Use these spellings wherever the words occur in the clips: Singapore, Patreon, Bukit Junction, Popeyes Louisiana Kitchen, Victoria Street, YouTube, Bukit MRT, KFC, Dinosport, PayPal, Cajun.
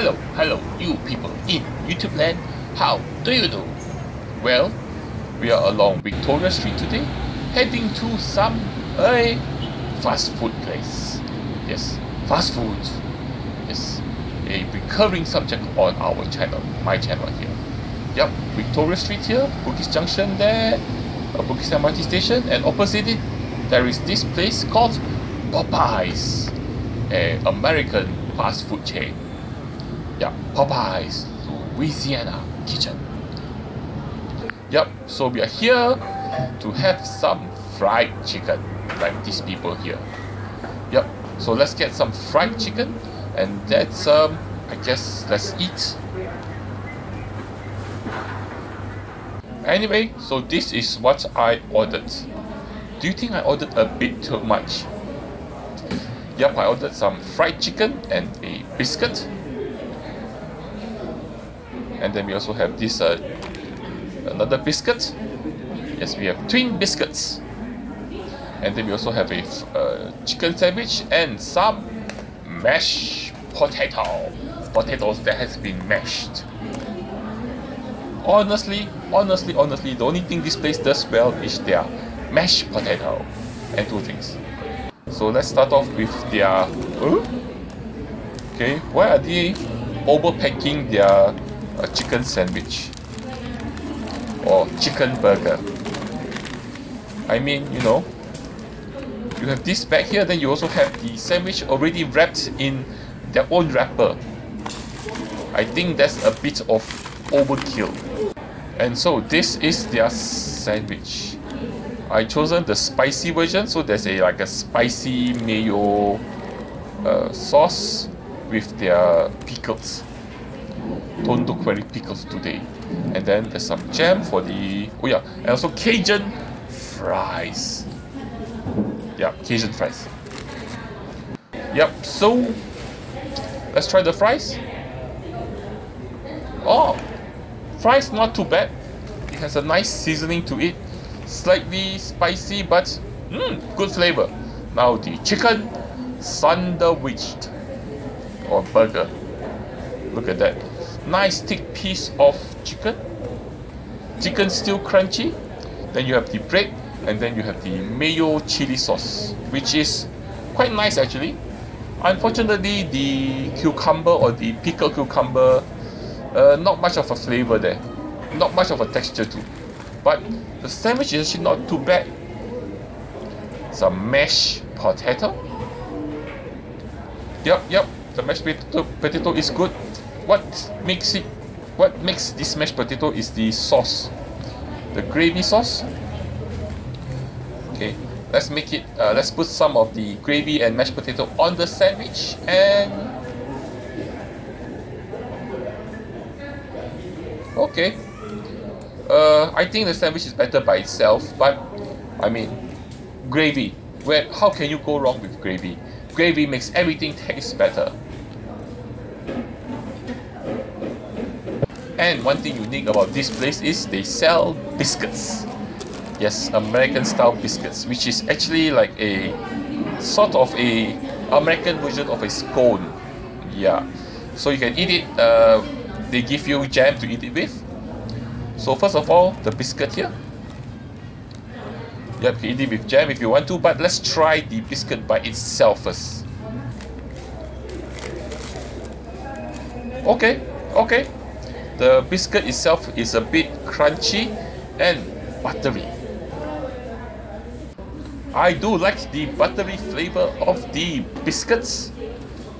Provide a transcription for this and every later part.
Hello, you people in YouTube land, how do you do? Well, we are along Victoria Street today, heading to some fast food place. Yes, fast food is a recurring subject on our channel, my channel here. Yep, Victoria Street here, Bukit Junction there, a Bukit MRT station, and opposite it, there is this place called Popeyes, an American fast food chain. Yeah, Popeyes Louisiana Kitchen. Yep, so we are here to have some fried chicken, like these people here. Yep, so let's get some fried chicken and let's, I guess, let's eat. Anyway, so this is what I ordered. Do you think I ordered a bit too much? Yep, I ordered some fried chicken and a biscuit. And then we also have this another biscuit. Yes, we have twin biscuits. And then we also have a chicken sandwich and some mashed potatoes that has been mashed. Honestly, the only thing this place does well is their mashed potato and two things. So let's start off with their okay, why are they overpacking their a chicken sandwich or chicken burger? I mean, you know, you have this bag here, then you also have the sandwich already wrapped in their own wrapper. I think that's a bit of overkill. And so this is their sandwich. I chosen the spicy version, so there's a like a spicy mayo sauce with their pickles. Don't look very pickles today. And then there's some jam for the, oh yeah, and also Cajun fries. Yeah, Cajun fries. Yep, so let's try the fries. Oh, fries not too bad. It has a nice seasoning to it. Slightly spicy, but good flavor. Now the chicken sandwiched or burger. Look at that. Nice thick piece of chicken. Chicken still crunchy. Then you have the bread, and then you have the mayo chili sauce, which is quite nice actually. Unfortunately, the cucumber or the pickled cucumber, not much of a flavor there. Not much of a texture too. But the sandwich is actually not too bad. Some mashed potato. Yep. The mashed potato is good. What makes this mashed potato is the sauce, the gravy sauce. Okay, let's make it. Let's put some of the gravy and mashed potato on the sandwich, and okay. I think the sandwich is better by itself, but I mean, gravy. Where? How can you go wrong with gravy? Gravy makes everything taste better. And one thing unique about this place is they sell biscuits. Yes, American style biscuits, which is actually like a sort of a American version of a scone. Yeah, so you can eat it. They give you jam to eat it with. So first of all, the biscuit here. Yep, you can eat it with jam if you want to, but let's try the biscuit by itself first. Okay. The biscuit itself is a bit crunchy and buttery. I do like the buttery flavor of the biscuits.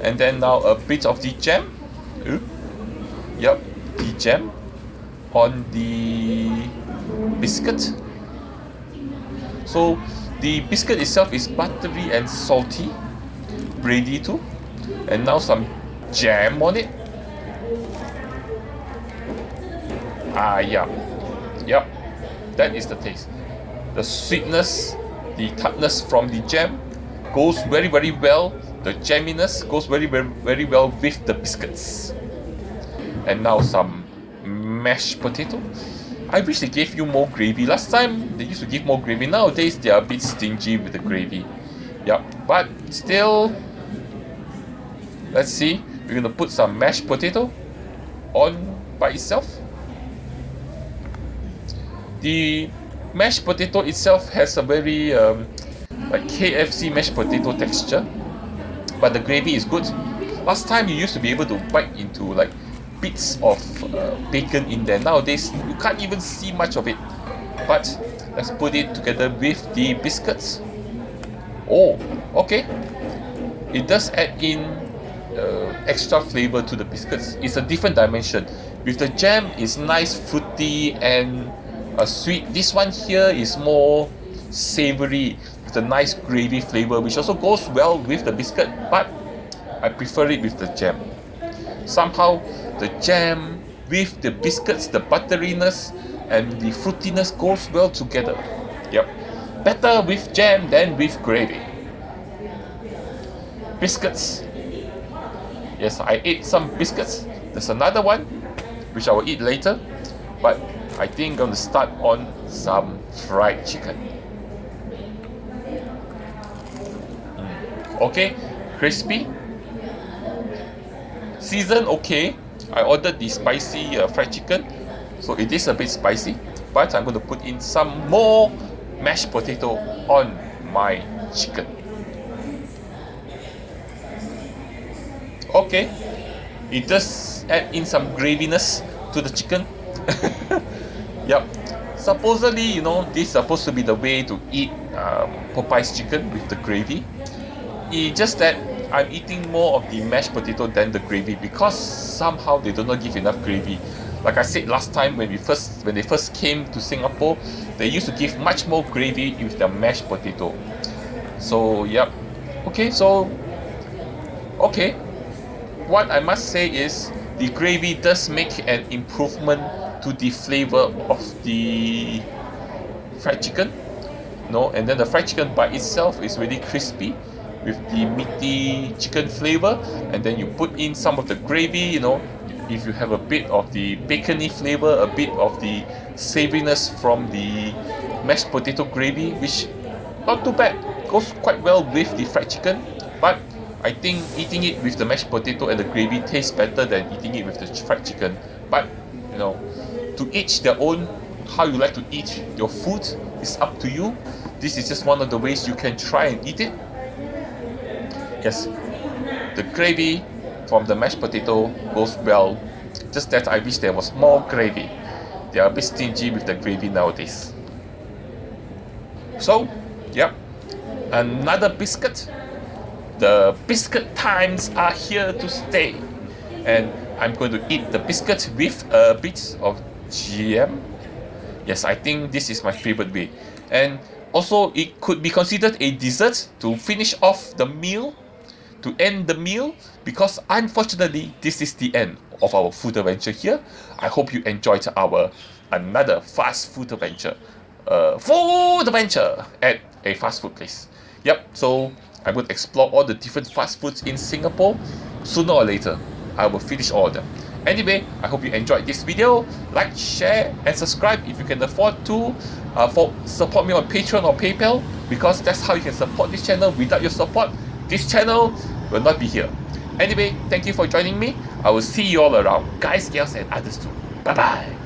And then now a bit of the jam. Yep, the jam on the biscuit. So the biscuit itself is buttery and salty, bready too. And now some jam on it. Yep, that is the taste. The sweetness, the tartness from the jam goes very well. The jamminess goes very well with the biscuits. And now some mashed potato. I wish they gave you more gravy. Last time they used to give more gravy. Nowadays they are a bit stingy with the gravy. Yep, but still, let's see. We're gonna put some mashed potato on by itself. The mashed potato itself has a very like KFC mashed potato texture, but the gravy is good. Last time you used to be able to bite into like bits of bacon in there. Nowadays you can't even see much of it. But let's put it together with the biscuits. Oh, okay. It does add in extra flavor to the biscuits. It's a different dimension. With the jam, it's nice, fruity and sweet. This one here is more savory with a nice gravy flavor, which also goes well with the biscuit, but I prefer it with the jam. Somehow the jam with the biscuits, the butteriness and the fruitiness goes well together. Yep, better with jam than with gravy. Biscuits. Yes, I ate some biscuits. There's another one which I will eat later, but I think I'm going to start on some fried chicken. Okay, crispy. Season okay. I ordered the spicy fried chicken, so it is a bit spicy, but I'm going to put in some more mashed potato on my chicken. Okay, it does add in some graviness to the chicken. Yep, supposedly, you know, this is supposed to be the way to eat Popeye's chicken, with the gravy. It's just that I'm eating more of the mashed potato than the gravy, because somehow they do not give enough gravy. Like I said last time, when they first came to Singapore, they used to give much more gravy with the mashed potato. So yep. Okay, so okay, what I must say is the gravy does make an improvement to the flavor of the fried chicken. No, and then the fried chicken by itself is really crispy with the meaty chicken flavor, and then you put in some of the gravy. You know, if you have a bit of the bacony flavor, a bit of the savouriness from the mashed potato gravy, which not too bad, goes quite well with the fried chicken. But I think eating it with the mashed potato and the gravy tastes better than eating it with the fried chicken. But you know, to each their own. How you like to eat your food is up to you. This is just one of the ways you can try and eat it. Yes, the gravy from the mashed potato goes well. Just that I wish there was more gravy. They are a bit stingy with the gravy nowadays. So, yep, another biscuit. The biscuit times are here to stay, and I'm going to eat the biscuit with a bit of jam. Yes, I think this is my favorite way, and also it could be considered a dessert to finish off the meal, to end the meal, because unfortunately this is the end of our food adventure here. I hope you enjoyed our another fast food adventure, at a fast food place. Yep, so I would explore all the different fast foods in Singapore. Sooner or later, I will finish all of them. Anyway, I hope you enjoyed this video. Like, share, and subscribe if you can afford to. Support me on Patreon or PayPal, because that's how you can support this channel. Without your support, this channel will not be here. Anyway, thank you for joining me. I will see you all around, guys, girls, and others too. Bye-bye.